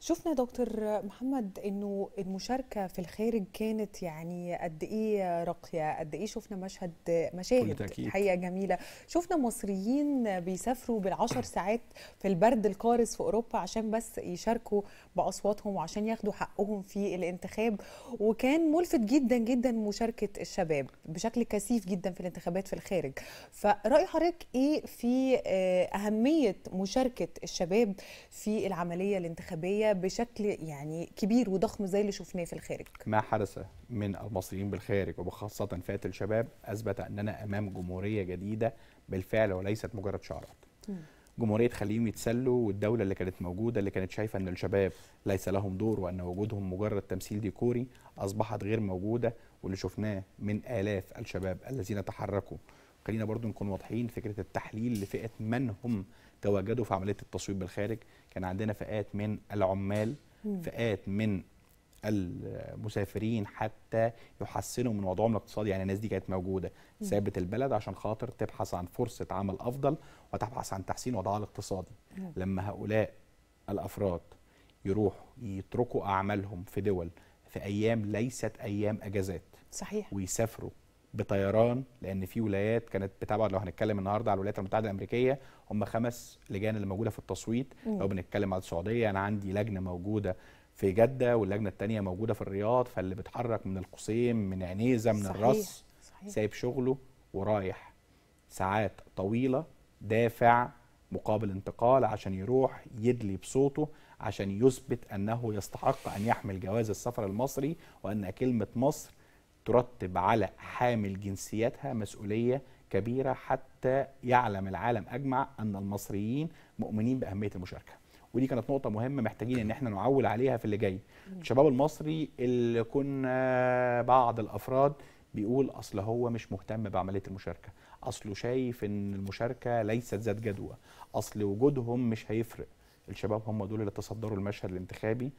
شفنا دكتور محمد انه المشاركه في الخارج كانت يعني قد ايه راقيه، قد ايه شفنا مشاهد حقيقه جميله، شفنا مصريين بيسافروا بال10 ساعات في البرد القارس في اوروبا عشان بس يشاركوا باصواتهم وعشان ياخدوا حقهم في الانتخاب، وكان ملفت جدا جدا مشاركه الشباب بشكل كثيف جدا في الانتخابات في الخارج. فرأي حضرتك ايه في اهميه مشاركه الشباب في العمليه الانتخابيه بشكل يعني كبير وضخم زي اللي شفناه في الخارج؟ ما حدث من المصريين بالخارج وبخاصة فئة الشباب أثبت أننا أمام جمهورية جديدة بالفعل وليست مجرد شعارات. جمهورية خليهم يتسلوا، والدولة اللي كانت موجودة اللي كانت شايفة أن الشباب ليس لهم دور وأن وجودهم مجرد تمثيل ديكوري أصبحت غير موجودة، واللي شفناه من آلاف الشباب الذين تحركوا. خلينا برضو نكون واضحين، فكرة التحليل لفئة من هم تواجدوا في عملية التصويت بالخارج، كان عندنا فئات من العمال، فئات من المسافرين حتى يحسنوا من وضعهم الاقتصادي، يعني الناس دي كانت موجودة سابت البلد عشان خاطر تبحث عن فرصة عمل أفضل وتبحث عن تحسين وضعها الاقتصادي. لما هؤلاء الأفراد يروحوا يتركوا أعمالهم في دول في أيام ليست أيام أجازات، صحيح، ويسافروا بطيران، لان في ولايات كانت بتبعد، لو هنتكلم النهارده على الولايات المتحده الامريكيه هم 5 لجان اللي موجوده في التصويت، لو بنتكلم على السعوديه انا عندي لجنه موجوده في جده واللجنه الثانيه موجوده في الرياض، فاللي بيتحرك من القصيم من عنيزه من الراس سايب شغله ورايح ساعات طويله دافع مقابل انتقال عشان يروح يدلي بصوته عشان يثبت انه يستحق ان يحمل جواز السفر المصري، وان كلمه مصر ترتب على حامل جنسيتها مسؤولية كبيرة حتى يعلم العالم أجمع أن المصريين مؤمنين بأهمية المشاركة. ودي كانت نقطة مهمة محتاجين أن احنا نعول عليها في اللي جاي. الشباب المصري اللي كنا بعض الأفراد بيقول أصل هو مش مهتم بعملية المشاركة، أصله شايف أن المشاركة ليست ذات جدوى، أصل وجودهم مش هيفرق. الشباب هم دول اللي تصدروا المشهد الانتخابي.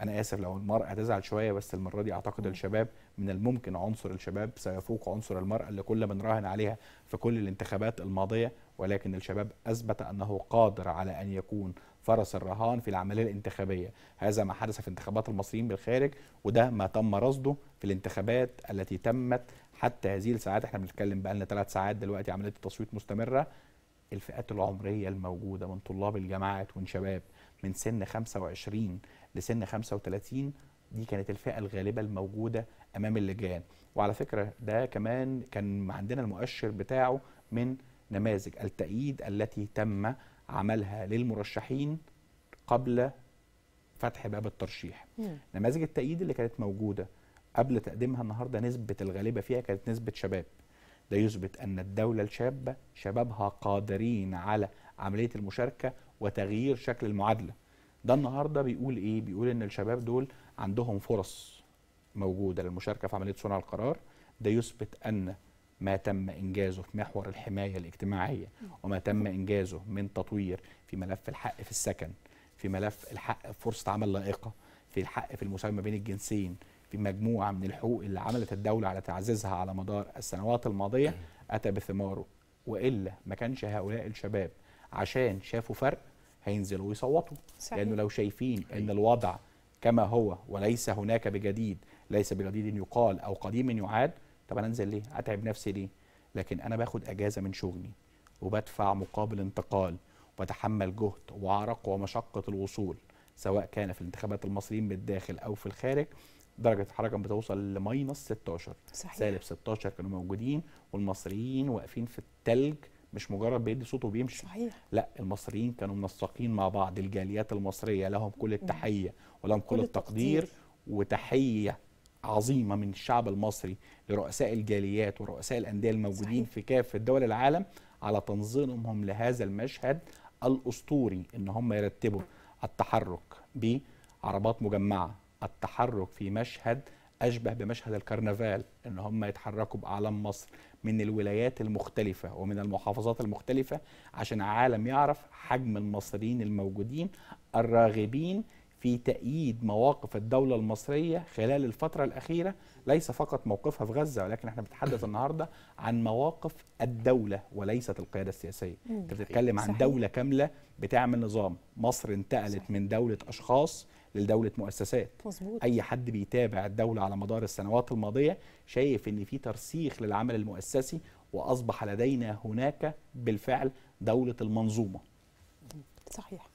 أنا آسف لو المرأة هتزعل شوية، بس المرة دي أعتقد الشباب من الممكن عنصر الشباب سيفوق عنصر المرأة اللي كنا بنراهن عليها في كل الانتخابات الماضية، ولكن الشباب أثبت أنه قادر على أن يكون فرس الرهان في العملية الانتخابية. هذا ما حدث في انتخابات المصريين بالخارج، وده ما تم رصده في الانتخابات التي تمت حتى هذه الساعات، احنا بنتكلم بقالنا 3 ساعات دلوقتي عملية التصويت مستمرة. الفئات العمرية الموجودة من طلاب الجامعات ومن شباب من سن 25 لسن 35 دي كانت الفئة الغالبة الموجودة أمام اللجان. وعلى فكرة ده كمان كان عندنا المؤشر بتاعه من نماذج التأييد التي تم عملها للمرشحين قبل فتح باب الترشيح. نماذج التأييد اللي كانت موجودة قبل تقديمها النهاردة نسبة الغالبة فيها كانت نسبة شباب. ده يثبت أن الدولة الشابة شبابها قادرين على عملية المشاركة وتغيير شكل المعادلة. ده النهارده بيقول ايه؟ بيقول ان الشباب دول عندهم فرص موجوده للمشاركه في عمليه صنع القرار. ده يثبت ان ما تم انجازه في محور الحمايه الاجتماعيه وما تم انجازه من تطوير في ملف الحق في السكن، في ملف الحق في فرصه عمل لائقه، في الحق في المساومه بين الجنسين، في مجموعه من الحقوق اللي عملت الدوله على تعزيزها على مدار السنوات الماضيه اتى بثماره، والا ما كانش هؤلاء الشباب عشان شافوا فرق هينزلوا ويصوتوا. لأنه لو شايفين أن الوضع كما هو وليس هناك بجديد، ليس بجديد يقال أو قديم يعاد، طب أنا أنزل ليه؟ أتعب نفسي ليه؟ لكن أنا باخد أجازة من شغلي وبدفع مقابل انتقال وبتحمل جهد وعرق ومشقة الوصول، سواء كان في الانتخابات المصريين بالداخل أو في الخارج. درجة الحركة بتوصل لماينس 16، سالب 16 كانوا موجودين، والمصريين واقفين في التلج، مش مجرد بيدي صوته وبيمشي. صحيح. لا، المصريين كانوا منسقين مع بعض، الجاليات المصرية لهم كل التحية ولهم كل التقدير، وتحية عظيمة من الشعب المصري لرؤساء الجاليات ورؤساء الأندية الموجودين في كافة دول العالم على تنظيمهم لهذا المشهد الأسطوري، إن هم يرتبوا التحرك بعربات مجمعة، التحرك في مشهد أشبه بمشهد الكرنفال، إن هم يتحركوا بأعلام مصر من الولايات المختلفة ومن المحافظات المختلفة عشان العالم يعرف حجم المصريين الموجودين الراغبين في تأييد مواقف الدولة المصرية خلال الفترة الأخيرة، ليس فقط موقفها في غزة، ولكن احنا بنتحدث النهاردة عن مواقف الدولة وليست القيادة السياسية. انت بتتكلم عن دولة كاملة بتعمل نظام، مصر انتقلت من دولة أشخاص لدولة مؤسسات. مظبوط. أي حد بيتابع الدولة على مدار السنوات الماضية شايف إن في ترسيخ للعمل المؤسسي، وأصبح لدينا هناك بالفعل دولة المنظومة. صحيح.